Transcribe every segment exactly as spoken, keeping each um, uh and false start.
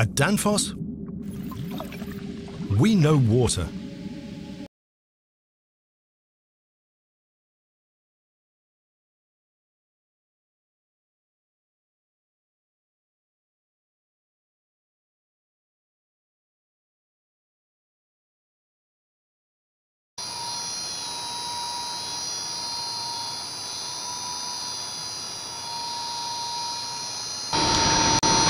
At Danfoss, we know water.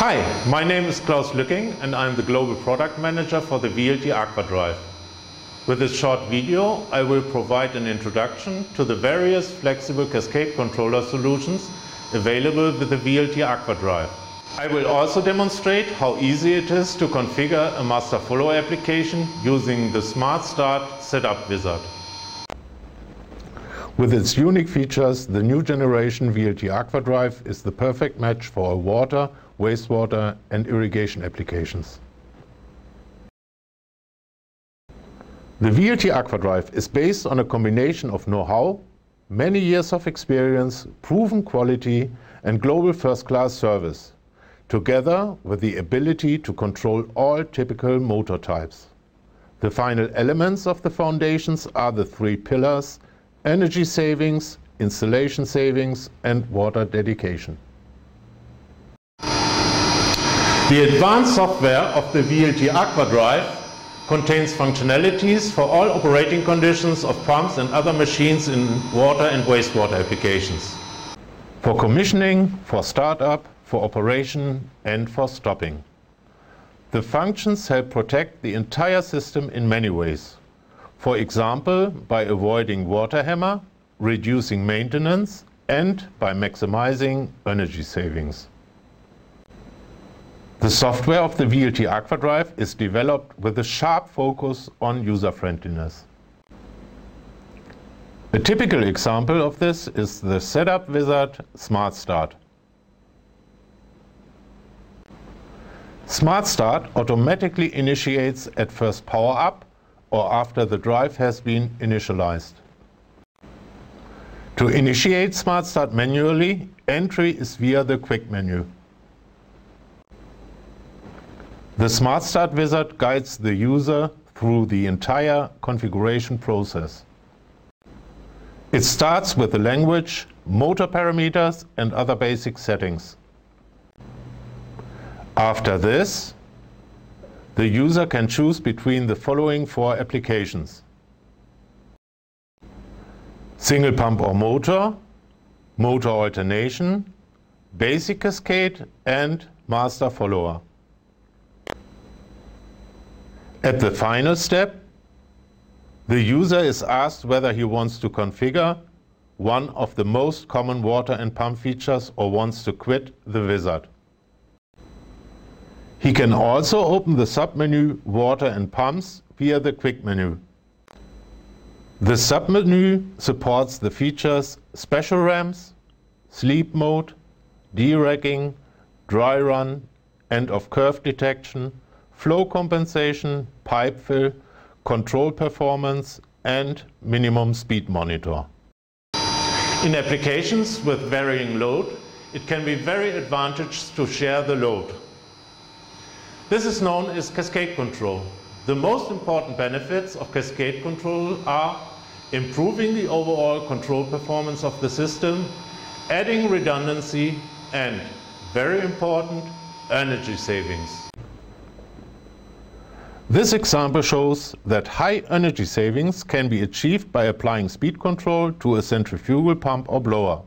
Hi, my name is Klaus Lücking and I'm the Global Product Manager for the V L T Aquadrive. With this short video, I will provide an introduction to the various flexible cascade controller solutions available with the V L T Aquadrive. I will also demonstrate how easy it is to configure a master follow application using the SmartStart setup wizard. With its unique features, the new generation V L T Aquadrive is the perfect match for water, wastewater and irrigation applications. The V L T Aquadrive is based on a combination of know-how, many years of experience, proven quality and global first-class service, together with the ability to control all typical motor types. The final elements of the foundations are the three pillars: energy savings, installation savings and water dedication. The advanced software of the V L T Aquadrive contains functionalities for all operating conditions of pumps and other machines in water and wastewater applications. For commissioning, for startup, for operation and for stopping. The functions help protect the entire system in many ways. For example, by avoiding water hammer, reducing maintenance and by maximizing energy savings. The software of the V L T Aquadrive is developed with a sharp focus on user-friendliness. A typical example of this is the setup wizard SmartStart. SmartStart automatically initiates at first power-up or after the drive has been initialized. To initiate SmartStart manually, entry is via the quick menu. The SmartStart wizard guides the user through the entire configuration process. It starts with the language, motor parameters and other basic settings. After this, the user can choose between the following four applications: single pump or motor, motor alternation, basic cascade and master follower. At the final step, the user is asked whether he wants to configure one of the most common water and pump features or wants to quit the wizard. He can also open the submenu Water and Pumps via the quick menu. The submenu supports the features Special Ramps, Sleep Mode, Deragging, Dry Run, End of Curve Detection, flow compensation, pipe fill, control performance and minimum speed monitor. In applications with varying load, it can be very advantageous to share the load. This is known as cascade control. The most important benefits of cascade control are improving the overall control performance of the system, adding redundancy and, very important, energy savings. This example shows that high energy savings can be achieved by applying speed control to a centrifugal pump or blower.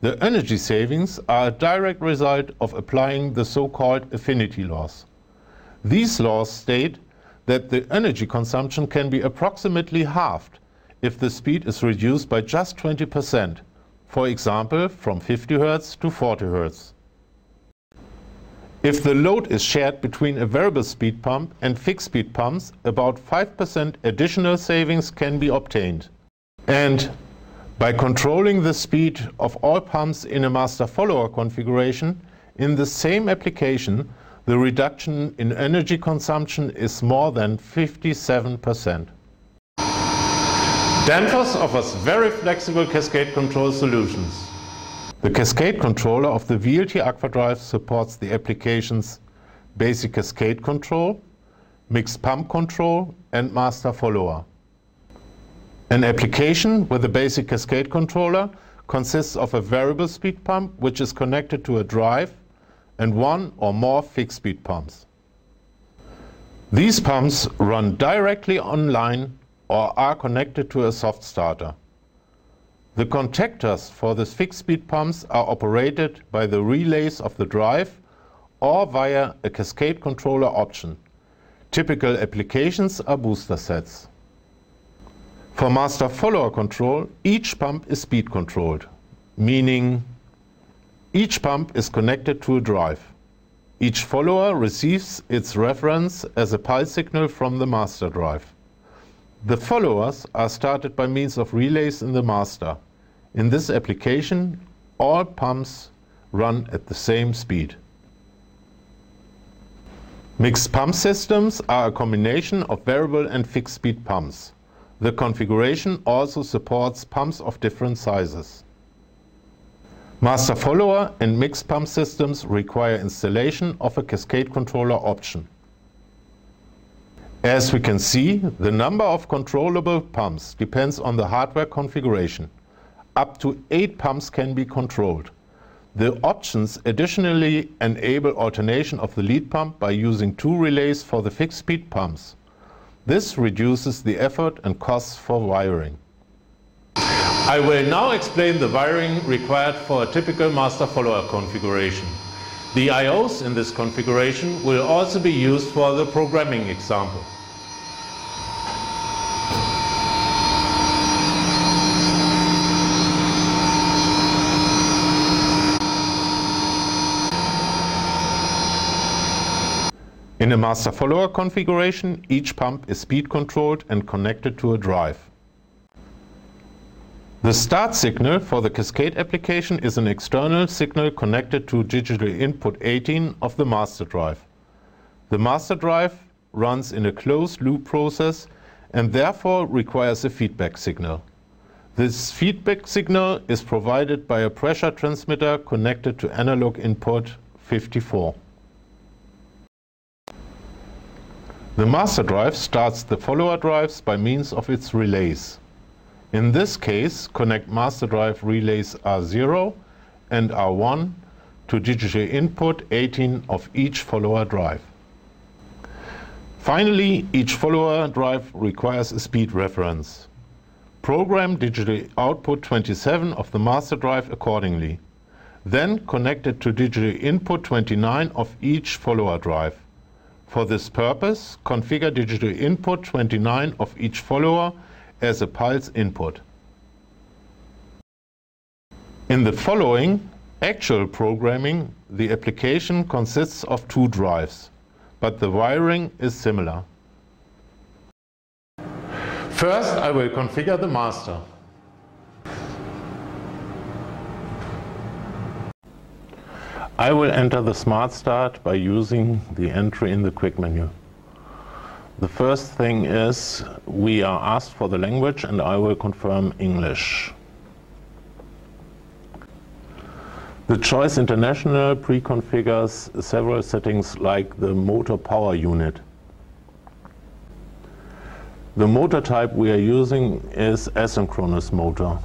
The energy savings are a direct result of applying the so-called affinity laws. These laws state that the energy consumption can be approximately halved if the speed is reduced by just twenty percent, for example from fifty hertz to forty hertz. If the load is shared between a variable speed pump and fixed speed pumps, about five percent additional savings can be obtained. And by controlling the speed of all pumps in a master follower configuration, in the same application, the reduction in energy consumption is more than fifty-seven percent. Danfoss offers very flexible cascade control solutions. The cascade controller of the V L T Aquadrive supports the applications basic cascade control, mixed pump control, and master follower. An application with a basic cascade controller consists of a variable speed pump which is connected to a drive and one or more fixed speed pumps. These pumps run directly online or are connected to a soft starter. The contactors for the fixed speed pumps are operated by the relays of the drive or via a cascade controller option. Typical applications are booster sets. For master follower control, each pump is speed controlled, meaning each pump is connected to a drive. Each follower receives its reference as a pulse signal from the master drive. The followers are started by means of relays in the master. In this application, all pumps run at the same speed. Mixed pump systems are a combination of variable and fixed speed pumps. The configuration also supports pumps of different sizes. Master follower and mixed pump systems require installation of a cascade controller option. As we can see, the number of controllable pumps depends on the hardware configuration. Up to eight pumps can be controlled. The options additionally enable alternation of the lead pump by using two relays for the fixed speed pumps. This reduces the effort and costs for wiring. I will now explain the wiring required for a typical master-follower configuration. The I Os in this configuration will also be used for the programming example. In a master-follower configuration, each pump is speed-controlled and connected to a drive. The start signal for the cascade application is an external signal connected to digital input eighteen of the master drive. The master drive runs in a closed-loop process and therefore requires a feedback signal. This feedback signal is provided by a pressure transmitter connected to analog input fifty-four. The master drive starts the follower drives by means of its relays. In this case, connect master drive relays R zero and R one to digital input eighteen of each follower drive. Finally, each follower drive requires a speed reference. Program digital output twenty-seven of the master drive accordingly. Then connect it to digital input twenty-nine of each follower drive. For this purpose, configure digital input twenty-nine of each follower as a pulse input. In the following actual programming, the application consists of two drives, but the wiring is similar. First, I will configure the master. I will enter the SmartStart by using the entry in the quick menu. The first thing is we are asked for the language, and I will confirm English. The choice International pre-configures several settings like the motor power unit. The motor type we are using is asynchronous motor.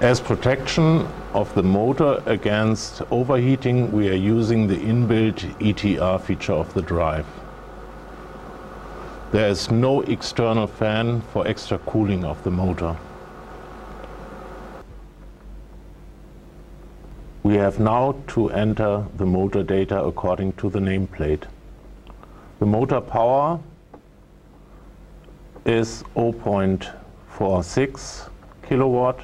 As protection of the motor against overheating, we are using the inbuilt E T R feature of the drive. There is no external fan for extra cooling of the motor. We have now to enter the motor data according to the nameplate. The motor power is zero point four six kilowatt.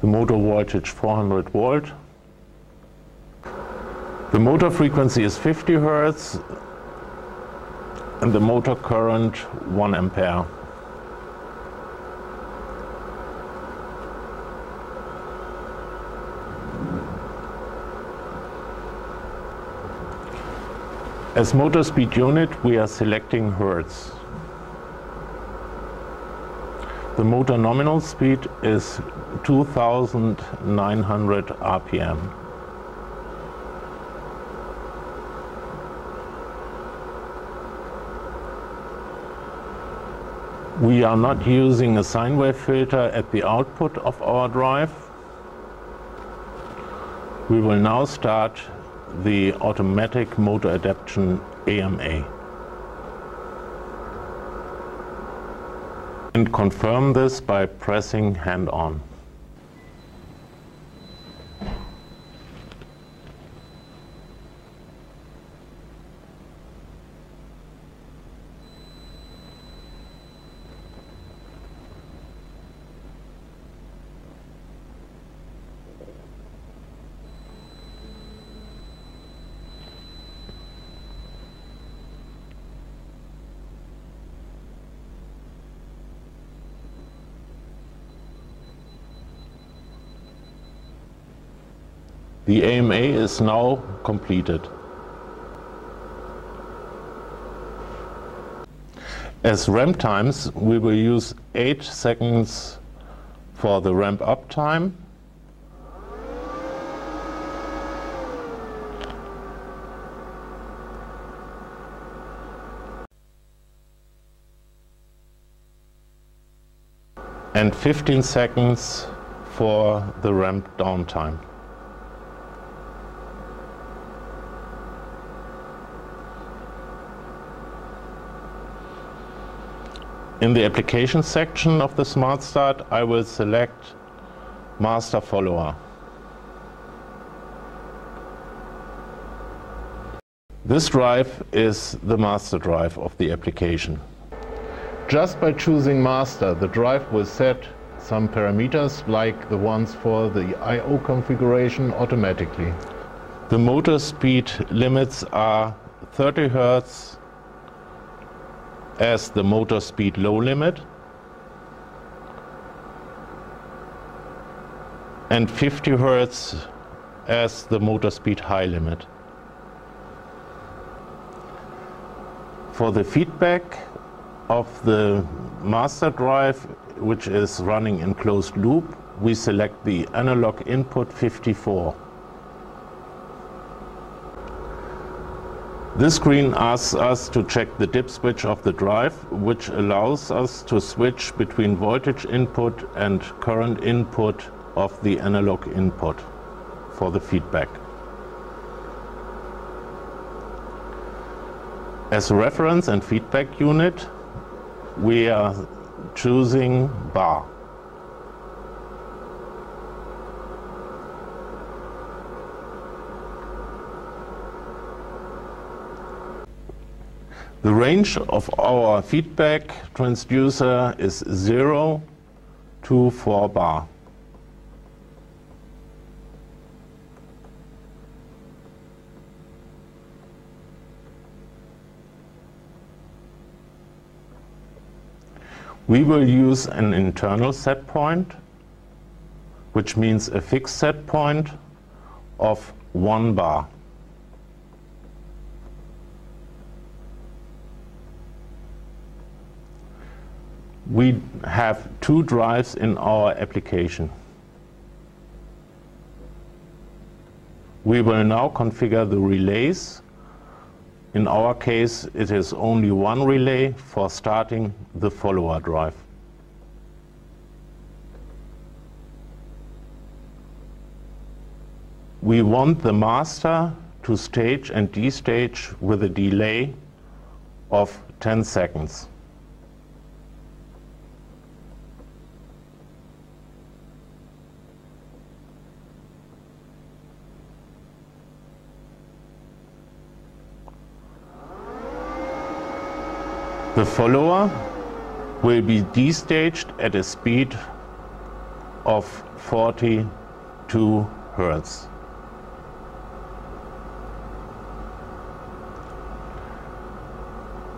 The motor voltage four hundred volt. The motor frequency is fifty hertz and the motor current one ampere. As motor speed unit, we are selecting hertz. The motor nominal speed is two thousand nine hundred R P M. We are not using a sine wave filter at the output of our drive. We will now start the automatic motor adaptation A M A and confirm this by pressing hand on. The A M A is now completed. As ramp times, we will use eight seconds for the ramp up time and fifteen seconds for the ramp down time. In the application section of the SmartStart, I will select Master Follower. This drive is the master drive of the application. Just by choosing Master, the drive will set some parameters like the ones for the I O configuration automatically. The motor speed limits are thirty hertz as the motor speed low limit and fifty hertz as the motor speed high limit. For the feedback of the master drive, which is running in closed loop, we select the analog input fifty-four. This screen asks us to check the dip switch of the drive, which allows us to switch between voltage input and current input of the analog input for the feedback. As a reference and feedback unit, we are choosing bar. The range of our feedback transducer is zero to four bar. We will use an internal set point, which means a fixed set point of one bar. We have two drives in our application. We will now configure the relays. In our case, it is only one relay for starting the follower drive. We want the master to stage and destage with a delay of ten seconds. The follower will be destaged at a speed of forty-two hertz.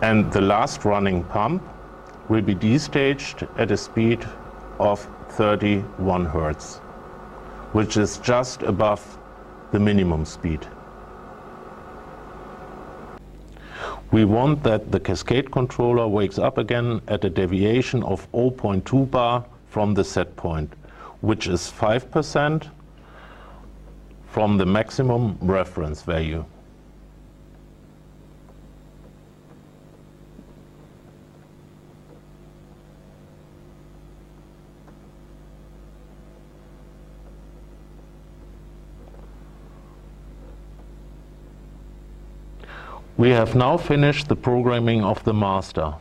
And the last running pump will be destaged at a speed of thirty-one hertz, which is just above the minimum speed. We want that the cascade controller wakes up again at a deviation of zero point two bar from the set point, which is five percent from the maximum reference value. We have now finished the programming of the master.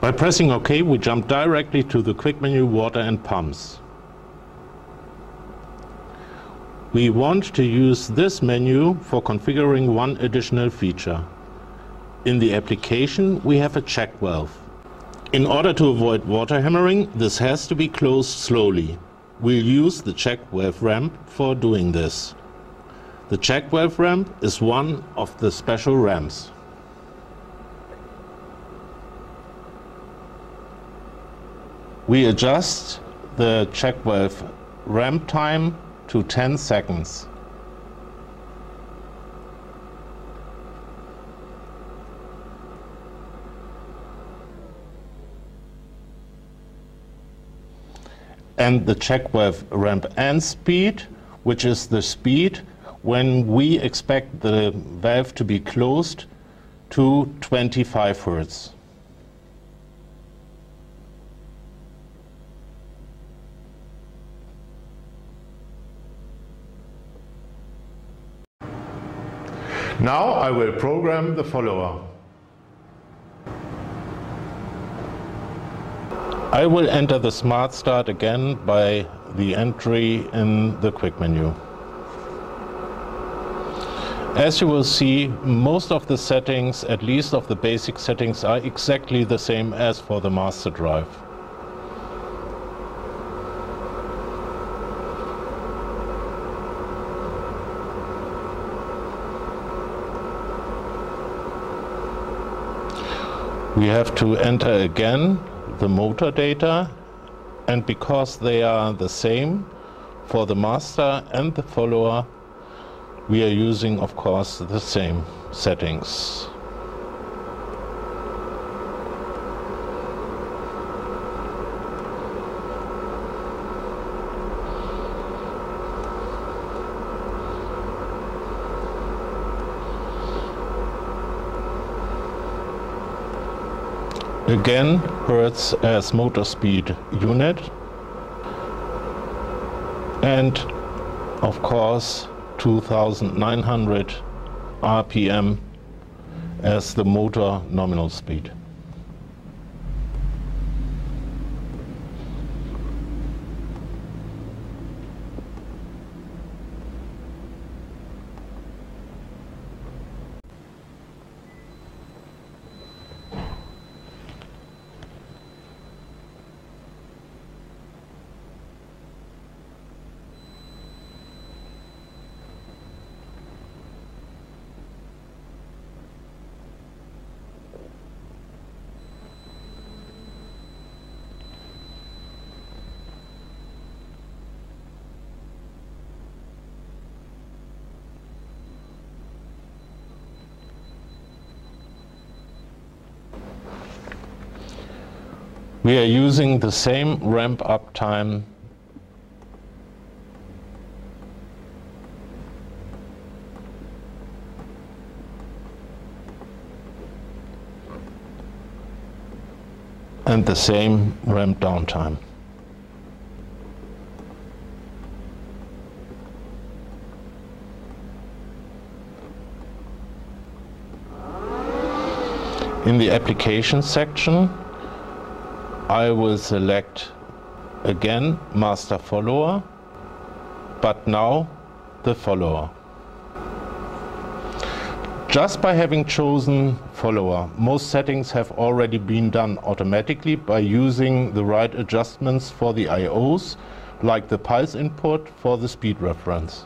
By pressing OK, we jump directly to the quick menu Water and Pumps. We want to use this menu for configuring one additional feature. In the application, we have a check valve. In order to avoid water hammering, this has to be closed slowly. We'll use the check valve ramp for doing this. The check valve ramp is one of the special ramps. We adjust the check valve ramp time to ten seconds. And the check valve ramp end speed, which is the speed when we expect the valve to be closed, to twenty-five hertz. Now I will program the follower. I will enter the SmartStart again by the entry in the quick menu. As you will see, most of the settings, at least of the basic settings, are exactly the same as for the master drive. We have to enter again the motor data, and because they are the same for the master and the follower, we are using, of course, the same settings. Again, hertz as motor speed unit, and of course two thousand nine hundred R P M as the motor nominal speed. We are using the same ramp up time. And the same ramp down time. In the application section, I will select again master follower, but now the follower. Just by having chosen follower, most settings have already been done automatically by using the right adjustments for the I Os, like the pulse input for the speed reference.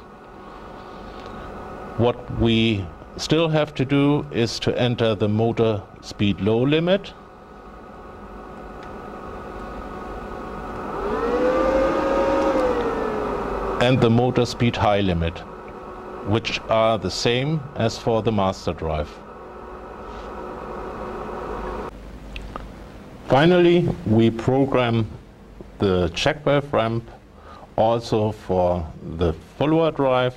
What we still have to do is to enter the motor speed low limit, and the motor speed high limit, which are the same as for the master drive. Finally, we program the check valve ramp also for the follower drive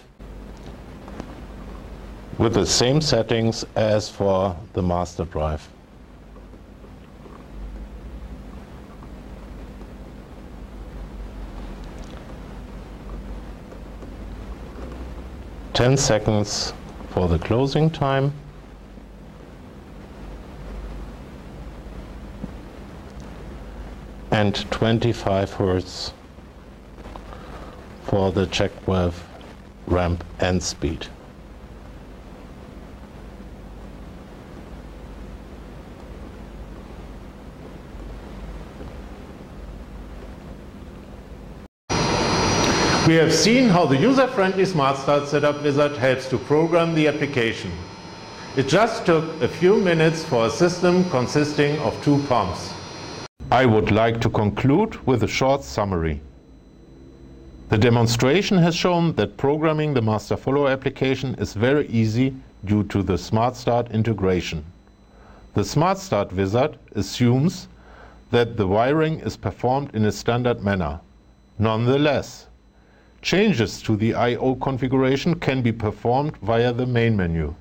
with the same settings as for the master drive. ten seconds for the closing time. And twenty-five hertz for the check valve ramp and speed. We have seen how the user-friendly SmartStart Setup Wizard helps to program the application. It just took a few minutes for a system consisting of two pumps. I would like to conclude with a short summary. The demonstration has shown that programming the master-follower application is very easy due to the SmartStart integration. The SmartStart Wizard assumes that the wiring is performed in a standard manner. Nonetheless, changes to the I O configuration can be performed via the main menu.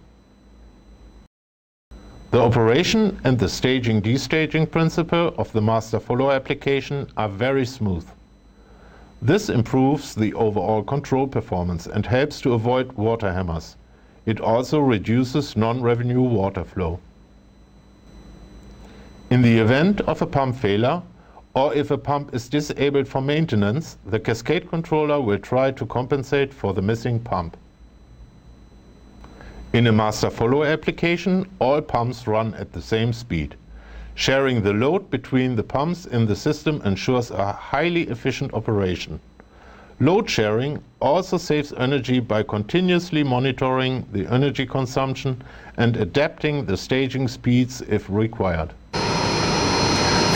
The operation and the staging-destaging principle of the master-follower application are very smooth. This improves the overall control performance and helps to avoid water hammers. It also reduces non-revenue water flow. In the event of a pump failure, or if a pump is disabled for maintenance, the cascade controller will try to compensate for the missing pump. In a master-follower application, all pumps run at the same speed. Sharing the load between the pumps in the system ensures a highly efficient operation. Load sharing also saves energy by continuously monitoring the energy consumption and adapting the staging speeds if required.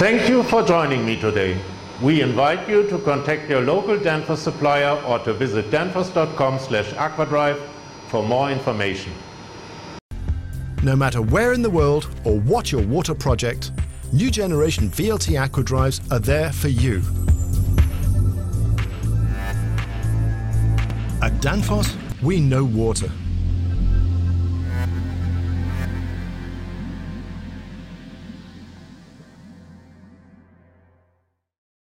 Thank you for joining me today. We invite you to contact your local Danfoss supplier or to visit danfoss dot com slash aquadrive for more information. No matter where in the world or what your water project, new generation V L T aquadrives are there for you. At Danfoss, we know water.